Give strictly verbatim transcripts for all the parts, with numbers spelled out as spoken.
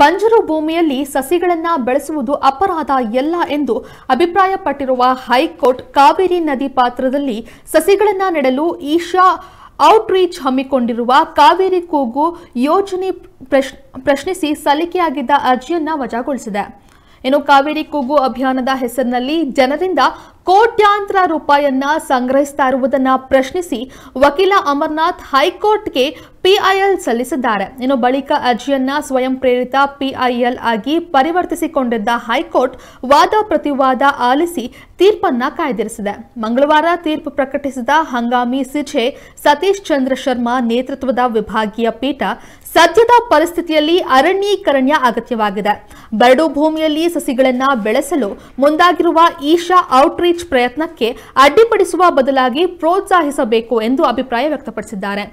ಬಂಜರು ಭೂಮಿಯಲ್ಲಿ ಸಸಿಗಳನ್ನು ಬೆಳೆಸುವುದು ಅಪರಾಧ ಇಲ್ಲ ಎಂದು ಅಭಿಪ್ರಾಯಪಟ್ಟಿರುವ ಹೈಕೋರ್ಟ್ ಕಾವೇರಿ ನದಿ ಪಾತ್ರದಲ್ಲಿ ಸಸಿಗಳನ್ನು ನೆಡಲು ಈಶಾ ಔಟ್ರೀಚ್ ಹಮ್ಮಿಕೊಂಡಿರುವ ಕಾವೇರಿ ಕೂಗು ಯೋಜನೆ ಪ್ರಶ್ನಿಸಿ ಸಲ್ಲಿಕೆಯಾಗಿದ್ದ ಅರ್ಜಿಯನ್ನು ವಜಾಗೊಳಿಸಿದೆ. ಇನ್ನು ಕಾವೇರಿ ಕೂಗು ಅಭಿಯಾನದ ಹೆಸರಿನಲ್ಲಿ ಜನರಿಂದ ಕೋಟ್ಯಾಂತರ ರೂಪಾಯಿಯನ್ನು ಸಂಗ್ರಹಿಸ್ತಾ ಇರುವುದನ್ನು ಪ್ರಶ್ನಿಸಿ ವಕೀಲ ಅಮರ್ನಾಥ್ ಹೈಕೋರ್ಟ್ಗೆ ಪಿಐಎಲ್ ಸಲ್ಲಿಸಿದ್ದಾರೆ. ಇನ್ನು ಬಳಿಕ ಅರ್ಜಿಯನ್ನು ಸ್ವಯಂ ಪ್ರೇರಿತ ಪಿಐಎಲ್ ಆಗಿ ಪರಿವರ್ತಿಸಿಕೊಂಡಿದ್ದ ಹೈಕೋರ್ಟ್ ವಾದ ಪ್ರತಿವಾದ ಆಲಿಸಿ ತೀರ್ಪನ್ನು ಕಾಯ್ದಿರಿಸಿದೆ. ಮಂಗಳವಾರ ತೀರ್ಪು ಪ್ರಕಟಿಸಿದ ಹಂಗಾಮಿ ಸಿಜೆ ಸತೀಶ್ ಚಂದ್ರ ಶರ್ಮಾ ನೇತೃತ್ವದ ವಿಭಾಗೀಯ ಪೀಠ, ಸದ್ಯದ ಪರಿಸ್ಥಿತಿಯಲ್ಲಿ ಅರಣ್ಯೀಕರಣ ಅಗತ್ಯವಾಗಿದೆ. ಬರಡು ಭೂಮಿಯಲ್ಲಿ ಸಸಿಗಳನ್ನು ಬೆಳೆಸಲು ಮುಂದಾಗಿರುವ ಈಶಾ ಔಟ್ರೀಚ್ ಪ್ರಯತ್ನಕ್ಕೆ ಅಡ್ಡಿಪಡಿಸುವ ಬದಲಾಗಿ ಪ್ರೋತ್ಸಾಹಿಸಬೇಕು ಎಂದು ಅಭಿಪ್ರಾಯ ವ್ಯಕ್ತಪಡಿಸಿದ್ದಾರೆ.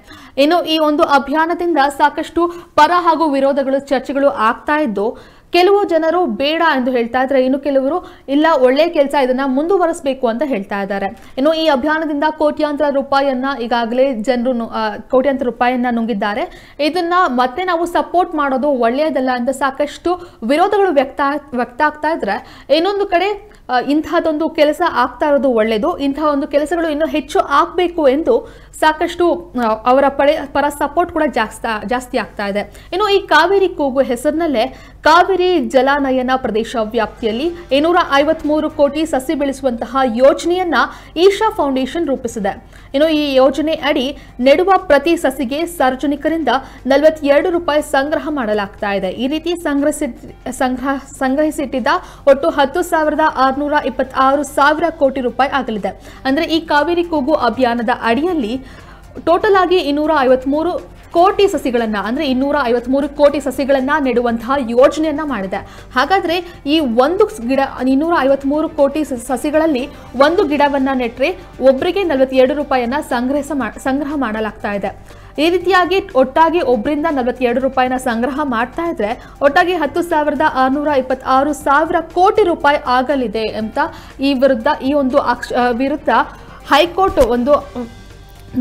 ಇನ್ನು ಈ ಒಂದು ಅಭಿಯಾನದಿಂದ ಸಾಕಷ್ಟು ಪರ ಹಾಗೂ ವಿರೋಧಗಳು, ಚರ್ಚೆಗಳು ಆಗ್ತಾ ಇದ್ದು, ಕೆಲವು ಜನರು ಬೇಡ ಎಂದು ಹೇಳ್ತಾ ಇದ್ದಾರೆ. ಇನ್ನು ಕೆಲವರು ಇಲ್ಲ, ಒಳ್ಳೆ ಕೆಲಸ, ಇದನ್ನ ಮುಂದುವರಿಸಬೇಕು ಅಂತ ಹೇಳ್ತಾ ಇದ್ದಾರೆ. ಇನ್ನು ಈ ಅಭಿಯಾನದಿಂದ ಕೋಟ್ಯಾಂತರ ರೂಪಾಯಿಯನ್ನ ಈಗಾಗಲೇ ಜನರು ಕೋಟ್ಯಾಂತರ ರೂಪಾಯಿಯನ್ನ ನುಂಗಿದ್ದಾರೆ. ಇದನ್ನ ಮತ್ತೆ ನಾವು ಸಪೋರ್ಟ್ ಮಾಡೋದು ಒಳ್ಳೆಯದಲ್ಲ ಅಂತ ಸಾಕಷ್ಟು ವಿರೋಧಗಳು ವ್ಯಕ್ತ ವ್ಯಕ್ತ ಆಗ್ತಾ ಇದ್ರೆ, ಇನ್ನೊಂದು ಕಡೆ ಇಂತಹದೊಂದು ಕೆಲಸ ಆಗ್ತಾ ಇರೋದು ಒಳ್ಳೆಯದು, ಇಂತಹ ಒಂದು ಕೆಲಸಗಳು ಇನ್ನೂ ಹೆಚ್ಚು ಆಗಬೇಕು ಎಂದು ಸಾಕಷ್ಟು ಅವರ ಪಡೆ ಪರ ಸಪೋರ್ಟ್ ಕೂಡ ಜಾಸ್ತಿ ಜಾಸ್ತಿ ಆಗ್ತಾ ಇದೆ. ಇನ್ನು ಈ ಕಾವೇರಿ ಕೂಗು ಹೆಸರಿನಲ್ಲೇ ಕಾವೇರಿ ಜಲಾನಯನ ಪ್ರದೇಶ ವ್ಯಾಪ್ತಿಯಲ್ಲಿ ಇನ್ನೂರ ಐವತ್ತ್ ಮೂರು ಕೋಟಿ ಸಸಿ ಬೆಳೆಸುವಂತಹ ಯೋಜನೆಯನ್ನ ಈಶಾ ಫೌಂಡೇಶನ್ ರೂಪಿಸಿದೆ. ಇನ್ನು ಈ ಯೋಜನೆ ಅಡಿ ನೆಡುವ ಪ್ರತಿ ಸಸಿಗೆ ಸಾರ್ವಜನಿಕರಿಂದ ನಲವತ್ತೆರಡು ರೂಪಾಯಿ ಸಂಗ್ರಹ ಮಾಡಲಾಗ್ತಾ ಇದೆ. ಈ ರೀತಿ ಸಂಗ್ರಹಿಸಿ ಸಂಗ್ರಹ ಸಂಗ್ರಹಿಸಿಟ್ಟಿದ್ದ ಒಟ್ಟು ಹತ್ತು ಸಾವಿರದ ಆರುನೂರ ಇಪ್ಪತ್ತಾರು ಸಾವಿರ ಕೋಟಿ ರೂಪಾಯಿ ಆಗಲಿದೆ. ಅಂದ್ರೆ ಈ ಕಾವೇರಿ ಕೂಗು ಅಭಿಯಾನದ ಅಡಿಯಲ್ಲಿ ಟೋಟಲ್ ಆಗಿ ಇನ್ನೂರ ಐವತ್ತ್ ಮೂರು ಕೋಟಿ ಸಸಿಗಳನ್ನ ಅಂದ್ರೆ ಇನ್ನೂರ ಐವತ್ತ್ ಮೂರು ಕೋಟಿ ಸಸಿಗಳನ್ನ ನೆಡುವಂತಹ ಯೋಜನೆಯನ್ನ ಮಾಡಿದೆ. ಹಾಗಾದ್ರೆ ಈ ಒಂದು ಗಿಡ ಇನ್ನೂರ ಐವತ್ತ್ ಮೂರು ಕೋಟಿ ಸಸಿಗಳಲ್ಲಿ ಒಂದು ಗಿಡವನ್ನ ನೆಟ್ರೆ ಒಬ್ಬರಿಗೆ ನಲವತ್ತೆರಡು ರೂಪಾಯಿಯನ್ನ ಸಂಗ್ರಹಿಸ ಸಂಗ್ರಹ ಮಾಡಲಾಗ್ತಾ ಇದೆ. ಈ ರೀತಿಯಾಗಿ ಒಟ್ಟಾಗಿ ಒಬ್ಬರಿಂದ ನಲವತ್ತೆರಡು ರೂಪಾಯಿನ ಸಂಗ್ರಹ ಮಾಡ್ತಾ ಇದ್ರೆ ಒಟ್ಟಾಗಿ ಹತ್ತು ಸಾವಿರದ ಆರುನೂರ ಇಪ್ಪತ್ತಾರು ಸಾವಿರ ಕೋಟಿ ರೂಪಾಯಿ ಆಗಲಿದೆ ಅಂತ ಈ ವಿರುದ್ಧ ಈ ಒಂದು ಅಕ್ಷ ವಿರುದ್ಧ ಹೈಕೋರ್ಟ್ ಒಂದು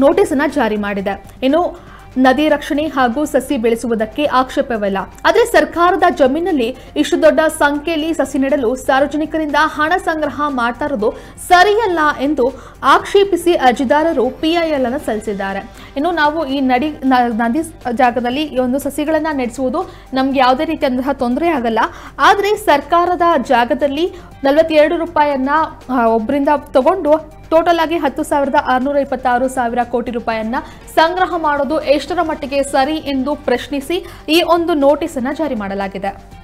ನೋಟಿಸನ್ನು ಜಾರಿ ಮಾಡಿದೆ. ಇನ್ನು ನದಿ ರಕ್ಷಣೆ ಹಾಗೂ ಸಸಿ ಬೆಳೆಸುವುದಕ್ಕೆ ಆಕ್ಷೇಪವಿಲ್ಲ, ಆದರೆ ಸರ್ಕಾರದ ಜಮೀನಲ್ಲಿ ಇಷ್ಟು ದೊಡ್ಡ ಸಂಖ್ಯೆಯಲ್ಲಿ ಸಸಿ ನೆಡಲು ಸಾರ್ವಜನಿಕರಿಂದ ಹಣ ಸಂಗ್ರಹ ಮಾಡ್ತಾ ಇರೋದು ಸರಿಯಲ್ಲ ಎಂದು ಆಕ್ಷೇಪಿಸಿ ಅರ್ಜಿದಾರರು ಪಿಐಎಲ್ ಅನ್ನು ಸಲ್ಲಿಸಿದ್ದಾರೆ. ಇನ್ನು ನಾವು ಈ ನಡಿ ನದಿ ಜಾಗದಲ್ಲಿ ಈ ಒಂದು ಸಸಿಗಳನ್ನು ನೆಡೆಸುವುದು ನಮ್ಗೆ ಯಾವುದೇ ರೀತಿಯಾದಂತಹ ತೊಂದರೆ ಆಗಲ್ಲ, ಆದರೆ ಸರ್ಕಾರದ ಜಾಗದಲ್ಲಿ ನಲವತ್ತೆರಡು ರೂಪಾಯಿಯನ್ನ ಒಬ್ಬರಿಂದ ತಗೊಂಡು ಟೋಟಲ್ ಆಗಿ ಹತ್ತು ಸಾವಿರದ ಆರುನೂರ ಇಪ್ಪತ್ತಾರು ಸಾವಿರ ಕೋಟಿ ರೂಪಾಯಿಯನ್ನ ಸಂಗ್ರಹ ಮಾಡೋದು ಎಷ್ಟರ ಮಟ್ಟಿಗೆ ಸರಿ ಎಂದು ಪ್ರಶ್ನಿಸಿ ಈ ಒಂದು ನೋಟಿಸ್ ಅನ್ನು ಜಾರಿ ಮಾಡಲಾಗಿದೆ.